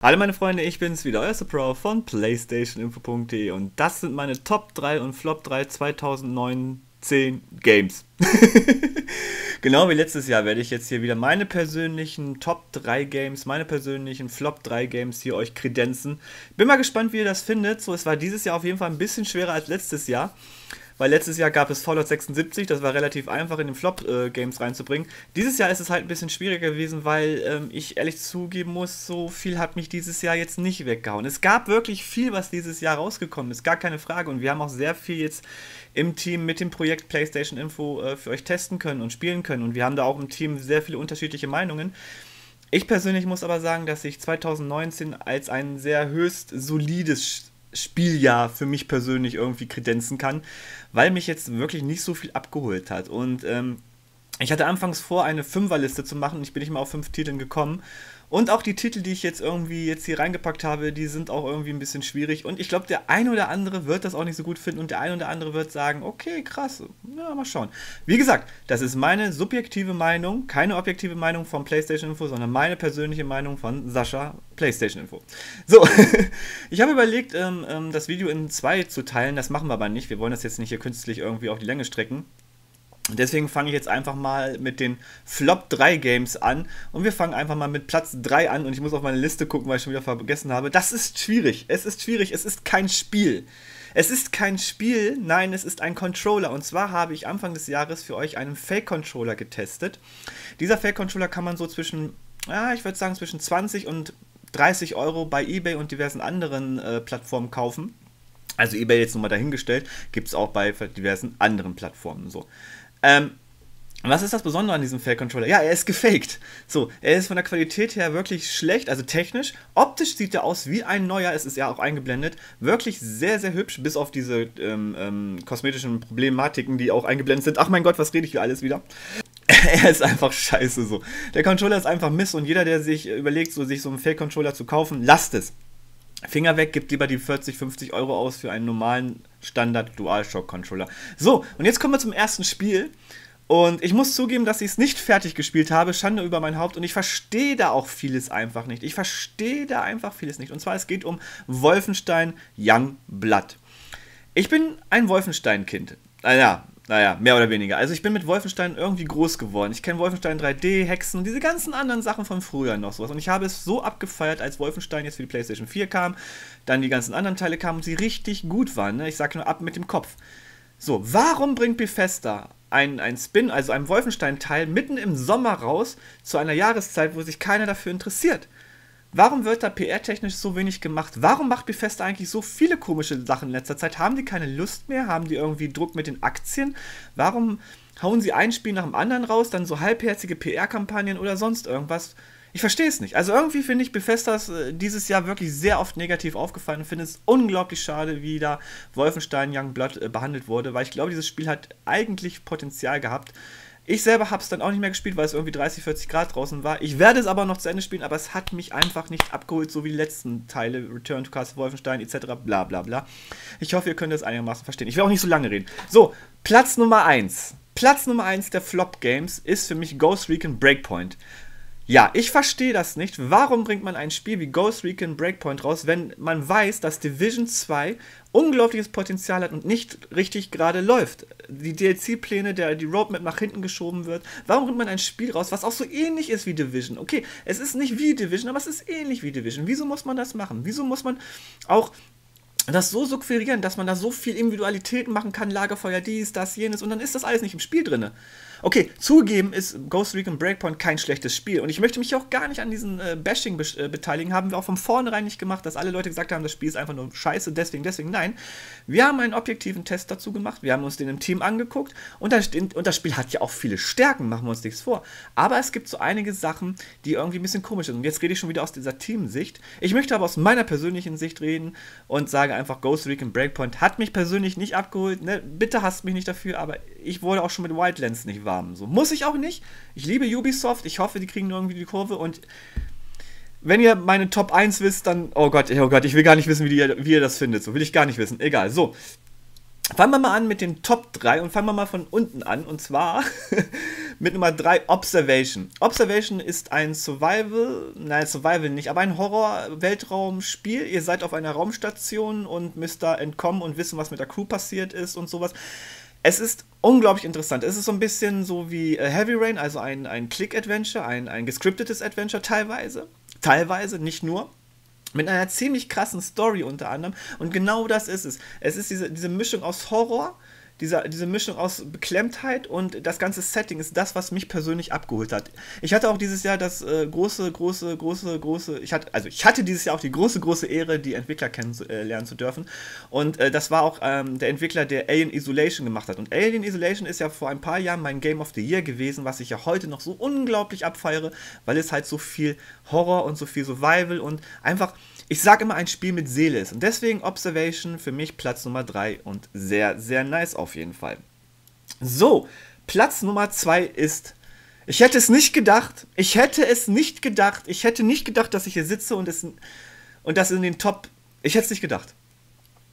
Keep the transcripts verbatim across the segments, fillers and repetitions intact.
Hallo meine Freunde, ich bin's wieder, euer Supro von Playstation Info punkt de und das sind meine Top drei und Flop drei zwanzig neunzehn Games. Genau wie letztes Jahr werde ich jetzt hier wieder meine persönlichen Top drei Games, meine persönlichen Flop drei Games hier euch kredenzen. Bin mal gespannt, wie ihr das findet. So, es war dieses Jahr auf jeden Fall ein bisschen schwerer als letztes Jahr. Weil letztes Jahr gab es Fallout sechsundsiebzig, das war relativ einfach in den Flop-Games reinzubringen. Dieses Jahr ist es halt ein bisschen schwieriger gewesen, weil ähm, ich ehrlich zugeben muss, so viel hat mich dieses Jahr jetzt nicht weggehauen. Es gab wirklich viel, was dieses Jahr rausgekommen ist, gar keine Frage. Und wir haben auch sehr viel jetzt im Team mit dem Projekt PlayStation Info äh, für euch testen können und spielen können. Und wir haben da auch im Team sehr viele unterschiedliche Meinungen. Ich persönlich muss aber sagen, dass ich zwanzig neunzehn als ein sehr höchst solides Spieljahr für mich persönlich irgendwie kredenzen kann, weil mich jetzt wirklich nicht so viel abgeholt hat. Und ähm, ich hatte anfangs vor, eine Fünferliste zu machen und ich bin nicht mal auf fünf Titeln gekommen. Und auch die Titel, die ich jetzt irgendwie jetzt hier reingepackt habe, die sind auch irgendwie ein bisschen schwierig. Und ich glaube, der ein oder andere wird das auch nicht so gut finden und der ein oder andere wird sagen, okay, krass, na, mal schauen. Wie gesagt, das ist meine subjektive Meinung, keine objektive Meinung von PlayStation Info, sondern meine persönliche Meinung von Sascha, PlayStation Info. So, ich habe überlegt, ähm, ähm, das Video in zwei zu teilen, das machen wir aber nicht. Wir wollen das jetzt nicht hier künstlich irgendwie auf die Länge strecken. Deswegen fange ich jetzt einfach mal mit den Flop drei Games an und wir fangen einfach mal mit Platz drei an und ich muss auf meine Liste gucken, weil ich schon wieder vergessen habe. Das ist schwierig, es ist schwierig, es ist kein Spiel. Es ist kein Spiel, nein, es ist ein Controller und zwar habe ich Anfang des Jahres für euch einen Fake-Controller getestet. Dieser Fake-Controller kann man so zwischen, ja, ich würde sagen zwischen zwanzig und dreißig Euro bei eBay und diversen anderen äh, Plattformen kaufen. Also eBay jetzt nochmal dahingestellt, gibt es auch bei diversen anderen Plattformen so. Ähm, was ist das Besondere an diesem Fake-Controller? Ja, er ist gefaked. So, er ist von der Qualität her wirklich schlecht, also technisch. Optisch sieht er aus wie ein neuer, es ist ja auch eingeblendet. Wirklich sehr, sehr hübsch, bis auf diese ähm, ähm, kosmetischen Problematiken, die auch eingeblendet sind. Ach mein Gott, was rede ich hier alles wieder? Er ist einfach scheiße so. Der Controller ist einfach Mist und jeder, der sich überlegt, so, sich so einen Fake-Controller zu kaufen, lasst es. Finger weg, gibt lieber die vierzig, fünfzig Euro aus für einen normalen Standard-DualShock-Controller. So, und jetzt kommen wir zum ersten Spiel. Und ich muss zugeben, dass ich es nicht fertig gespielt habe. Schande über mein Haupt. Und ich verstehe da auch vieles einfach nicht. Ich verstehe da einfach vieles nicht. Und zwar, es geht um Wolfenstein Young Blood. Ich bin ein Wolfenstein-Kind. Naja, naja, mehr oder weniger. Also ich bin mit Wolfenstein irgendwie groß geworden. Ich kenne Wolfenstein drei D, Hexen, diese ganzen anderen Sachen von früher noch sowas. Und ich habe es so abgefeiert, als Wolfenstein jetzt für die PlayStation vier kam, dann die ganzen anderen Teile kamen und sie richtig gut waren. Ne? Ich sag nur ab mit dem Kopf. So, warum bringt Bethesda ein, ein Spin, also ein Wolfenstein-Teil, mitten im Sommer raus, zu einer Jahreszeit, wo sich keiner dafür interessiert? Warum wird da P R-technisch so wenig gemacht? Warum macht Bethesda eigentlich so viele komische Sachen in letzter Zeit? Haben die keine Lust mehr? Haben die irgendwie Druck mit den Aktien? Warum hauen sie ein Spiel nach dem anderen raus, dann so halbherzige P R-Kampagnen oder sonst irgendwas? Ich verstehe es nicht. Also irgendwie finde ich Bethesda dieses Jahr wirklich sehr oft negativ aufgefallen und finde es unglaublich schade, wie da Wolfenstein Young Blood behandelt wurde, weil ich glaube, dieses Spiel hat eigentlich Potenzial gehabt. Ich selber habe es dann auch nicht mehr gespielt, weil es irgendwie dreißig, vierzig Grad draußen war. Ich werde es aber noch zu Ende spielen, aber es hat mich einfach nicht abgeholt, so wie die letzten Teile, Return to Castle Wolfenstein et cetera bla bla bla. Ich hoffe, ihr könnt das einigermaßen verstehen. Ich will auch nicht so lange reden. So, Platz Nummer eins. Platz Nummer eins der Flop Games ist für mich Ghost Recon Breakpoint. Ja, ich verstehe das nicht. Warum bringt man ein Spiel wie Ghost Recon Breakpoint raus, wenn man weiß, dass Division zwei unglaubliches Potenzial hat und nicht richtig gerade läuft? Die D L C-Pläne, der die Roadmap nach hinten geschoben wird. Warum bringt man ein Spiel raus, was auch so ähnlich ist wie Division? Okay, es ist nicht wie Division, aber es ist ähnlich wie Division. Wieso muss man das machen? Wieso muss man auch das so suggerieren, dass man da so viel Individualität machen kann, Lagerfeuer, dies, das, jenes, und dann ist das alles nicht im Spiel drin. Okay, zugegeben ist Ghost Recon Breakpoint kein schlechtes Spiel und ich möchte mich auch gar nicht an diesen äh, Bashing be äh, beteiligen, haben wir auch von vornherein nicht gemacht, dass alle Leute gesagt haben, das Spiel ist einfach nur scheiße, deswegen, deswegen, nein. Wir haben einen objektiven Test dazu gemacht, wir haben uns den im Team angeguckt und das, und das Spiel hat ja auch viele Stärken, machen wir uns nichts vor, aber es gibt so einige Sachen, die irgendwie ein bisschen komisch sind und jetzt rede ich schon wieder aus dieser Teamsicht. Ich möchte aber aus meiner persönlichen Sicht reden und sage einfach, Ghost Recon Breakpoint hat mich persönlich nicht abgeholt, ne? Bitte hasst mich nicht dafür, aber ich wurde auch schon mit Wildlands nicht warm. So muss ich auch nicht. Ich liebe Ubisoft. Ich hoffe, die kriegen irgendwie die Kurve. Und wenn ihr meine Top eins wisst, dann... Oh Gott, oh Gott, ich will gar nicht wissen, wie, die, wie ihr das findet. So will ich gar nicht wissen. Egal. So, fangen wir mal an mit den Top drei und fangen wir mal von unten an. Und zwar mit Nummer drei Observation. Observation ist ein Survival, nein, Survival nicht, aber ein Horror-Weltraum-Spiel. Ihr seid auf einer Raumstation und müsst da entkommen und wissen, was mit der Crew passiert ist und sowas. Es ist unglaublich interessant. Es ist so ein bisschen so wie Heavy Rain, also ein, ein Click-Adventure, ein, ein gescriptetes Adventure teilweise. Teilweise, nicht nur. Mit einer ziemlich krassen Story unter anderem. Und genau das ist es. Es ist diese, diese Mischung aus Horror, Diese, diese Mischung aus Beklemmtheit und das ganze Setting ist das, was mich persönlich abgeholt hat. Ich hatte auch dieses Jahr das äh, große, große, große, große, ich hatte, also ich hatte dieses Jahr auch die große, große Ehre, die Entwickler kennenlernen zu dürfen. Und äh, das war auch ähm, der Entwickler, der Alien Isolation gemacht hat. Und Alien Isolation ist ja vor ein paar Jahren mein Game of the Year gewesen, was ich ja heute noch so unglaublich abfeiere, weil es halt so viel Horror und so viel Survival und einfach, ich sag immer, ein Spiel mit Seele ist. Und deswegen Observation für mich Platz Nummer drei und sehr, sehr nice auf jeden Fall. So, Platz Nummer zwei ist, ich hätte es nicht gedacht, ich hätte es nicht gedacht, ich hätte nicht gedacht, dass ich hier sitze und, es, und das in den Top, ich hätte es nicht gedacht.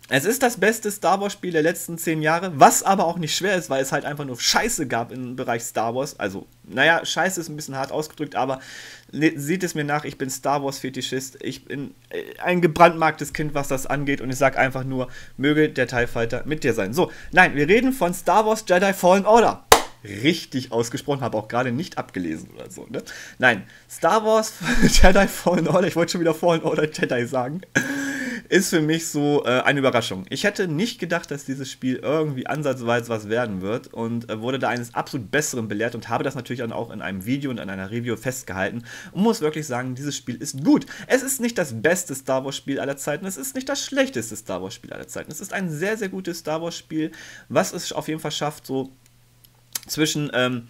Es ist das beste Star Wars Spiel der letzten zehn Jahre, was aber auch nicht schwer ist, weil es halt einfach nur Scheiße gab im Bereich Star Wars. Also, naja, Scheiße ist ein bisschen hart ausgedrückt, aber seht es mir nach, ich bin Star Wars Fetischist, ich bin ein gebrandmarktes Kind, was das angeht und ich sag einfach nur, möge der TIE Fighter mit dir sein. So, nein, wir reden von Star Wars Jedi Fallen Order. Richtig ausgesprochen, habe auch gerade nicht abgelesen oder so, ne? Nein, Star Wars Jedi Fallen Order, ich wollte schon wieder Fallen Order Jedi sagen. Ist für mich so äh, eine Überraschung. Ich hätte nicht gedacht, dass dieses Spiel irgendwie ansatzweise was werden wird und äh, wurde da eines absolut Besseren belehrt und habe das natürlich dann auch in einem Video und in einer Review festgehalten und muss wirklich sagen, dieses Spiel ist gut. Es ist nicht das beste Star Wars Spiel aller Zeiten, es ist nicht das schlechteste Star Wars Spiel aller Zeiten. Es ist ein sehr, sehr gutes Star Wars Spiel, was es auf jeden Fall schafft, so zwischen... Ähm,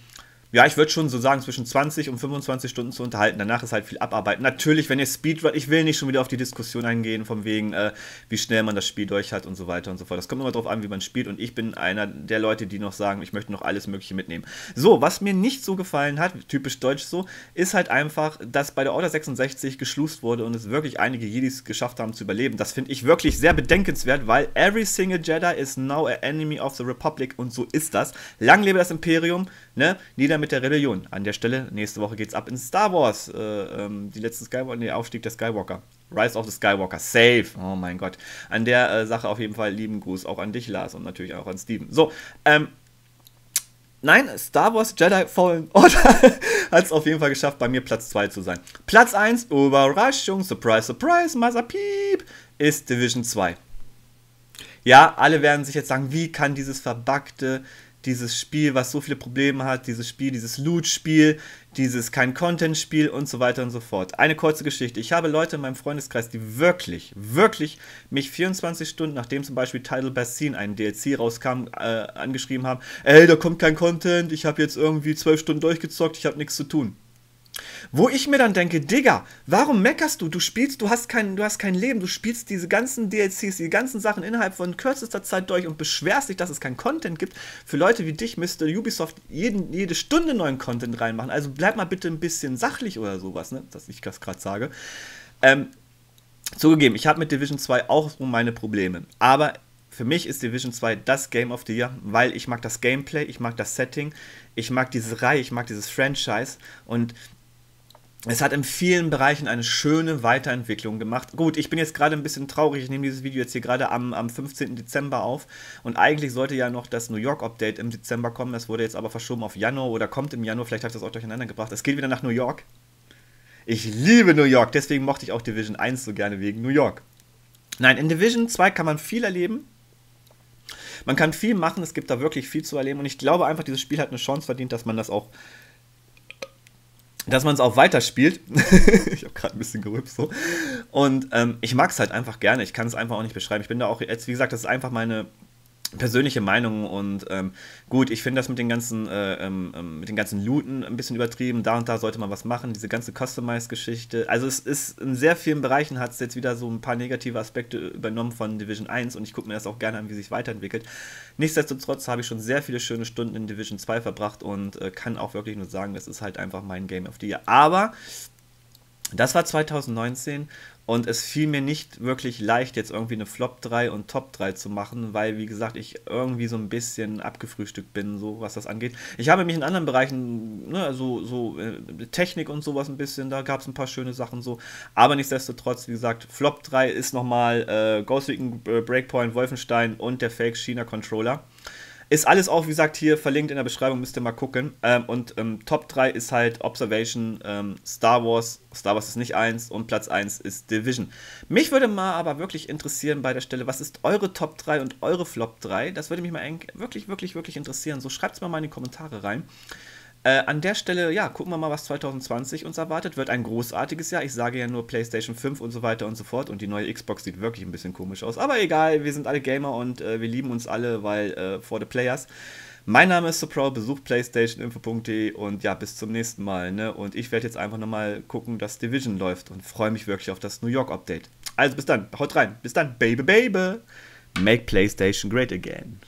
ja, ich würde schon so sagen, zwischen zwanzig und fünfundzwanzig Stunden zu unterhalten. Danach ist halt viel Abarbeiten. Natürlich, wenn ihr Speedrun... Ich will nicht schon wieder auf die Diskussion eingehen, von wegen, äh, wie schnell man das Spiel durch hat und so weiter und so fort. Das kommt immer drauf an, wie man spielt. Und ich bin einer der Leute, die noch sagen, ich möchte noch alles Mögliche mitnehmen. So, was mir nicht so gefallen hat, typisch deutsch so, ist halt einfach, dass bei der Order sechsundsechzig geschlust wurde und es wirklich einige Jedis geschafft haben zu überleben. Das finde ich wirklich sehr bedenkenswert, weil every single Jedi is now an enemy of the Republic und so ist das. Lang lebe das Imperium, ne? Nieder mit der Rebellion. An der Stelle, nächste Woche geht's ab in Star Wars. Äh, ähm, die letzte Skywalker, nee, Aufstieg der Skywalker. Rise of the Skywalker. Safe. Oh mein Gott. An der äh, Sache auf jeden Fall lieben Gruß. Auch an dich, Lars. Und natürlich auch an Steven. So, ähm, nein, Star Wars Jedi Fallen Order hat es auf jeden Fall geschafft, bei mir Platz zwei zu sein. Platz eins, Überraschung, Surprise, Surprise, Masapiep, ist Division zwei. Ja, alle werden sich jetzt sagen, wie kann dieses verbuggte dieses Spiel, was so viele Probleme hat, dieses Spiel, dieses Loot-Spiel, dieses Kein-Content-Spiel und so weiter und so fort. Eine kurze Geschichte. Ich habe Leute in meinem Freundeskreis, die wirklich, wirklich mich vierundzwanzig Stunden, nachdem zum Beispiel Tidal Bastion, ein D L C rauskam, äh, angeschrieben haben, ey, da kommt kein Content, ich habe jetzt irgendwie zwölf Stunden durchgezockt, ich habe nichts zu tun. Wo ich mir dann denke, Digga, warum meckerst du? Du spielst, du hast kein, du hast kein Leben, du spielst diese ganzen D L Cs, die ganzen Sachen innerhalb von kürzester Zeit durch und beschwerst dich, dass es keinen Content gibt. Für Leute wie dich müsste Ubisoft jeden, jede Stunde neuen Content reinmachen. Also bleib mal bitte ein bisschen sachlich oder sowas, ne? Dass ich das gerade sage. Ähm, zugegeben, ich habe mit Division zwei auch so meine Probleme, aber für mich ist Division zwei das Game of the Year, weil ich mag das Gameplay, ich mag das Setting, ich mag diese Reihe, ich mag dieses Franchise und es hat in vielen Bereichen eine schöne Weiterentwicklung gemacht. Gut, ich bin jetzt gerade ein bisschen traurig, ich nehme dieses Video jetzt hier gerade am, am fünfzehnten Dezember auf und eigentlich sollte ja noch das New York Update im Dezember kommen, das wurde jetzt aber verschoben auf Januar oder kommt im Januar, vielleicht habe ich das auch durcheinander gebracht, es geht wieder nach New York. Ich liebe New York, deswegen mochte ich auch Division eins so gerne wegen New York. Nein, in Division zwei kann man viel erleben. Man kann viel machen, es gibt da wirklich viel zu erleben und ich glaube einfach, dieses Spiel hat eine Chance verdient, dass man das auch, dass man es auch weiterspielt. Ich habe gerade ein bisschen gerübst so. Und ähm, ich mag es halt einfach gerne, ich kann es einfach auch nicht beschreiben. Ich bin da auch jetzt, wie gesagt, das ist einfach meine persönliche Meinung und ähm, gut, ich finde das mit den ganzen äh, ähm, mit den ganzen Looten ein bisschen übertrieben, da und da sollte man was machen, diese ganze Customized-Geschichte, also es ist in sehr vielen Bereichen hat es jetzt wieder so ein paar negative Aspekte übernommen von Division eins und ich gucke mir das auch gerne an, wie sich weiterentwickelt. Nichtsdestotrotz habe ich schon sehr viele schöne Stunden in Division zwei verbracht und äh, kann auch wirklich nur sagen, das ist halt einfach mein Game of the Year, aber das war zweitausendneunzehn Und es fiel mir nicht wirklich leicht, jetzt irgendwie eine Flop drei und Top drei zu machen, weil, wie gesagt, ich irgendwie so ein bisschen abgefrühstückt bin, so was das angeht. Ich habe mich in anderen Bereichen, ne, so, so äh, Technik und sowas ein bisschen, da gab es ein paar schöne Sachen so. Aber nichtsdestotrotz, wie gesagt, Flop drei ist nochmal äh, Ghost Recon Breakpoint, Wolfenstein und der Fake-China-Controller. Ist alles auch, wie gesagt, hier verlinkt in der Beschreibung, müsst ihr mal gucken. Ähm, und ähm, Top drei ist halt Observation, ähm, Star Wars, Star Wars ist nicht eins und Platz eins ist Division. Mich würde mal aber wirklich interessieren bei der Stelle, was ist eure Top drei und eure Flop drei? Das würde mich mal wirklich, wirklich, wirklich interessieren. So, schreibt es mal, mal in die Kommentare rein. Äh, an der Stelle, ja, gucken wir mal, was zwanzig zwanzig uns erwartet. Wird ein großartiges Jahr. Ich sage ja nur Playstation fünf und so weiter und so fort. Und die neue Xbox sieht wirklich ein bisschen komisch aus. Aber egal, wir sind alle Gamer und äh, wir lieben uns alle, weil äh, for the players. Mein Name ist Supro, besucht Playstation Info punkt de und ja, bis zum nächsten Mal. Ne? Und ich werde jetzt einfach nochmal gucken, dass Division läuft und freue mich wirklich auf das New York Update. Also bis dann, haut rein. Bis dann, baby, baby. Make Playstation great again.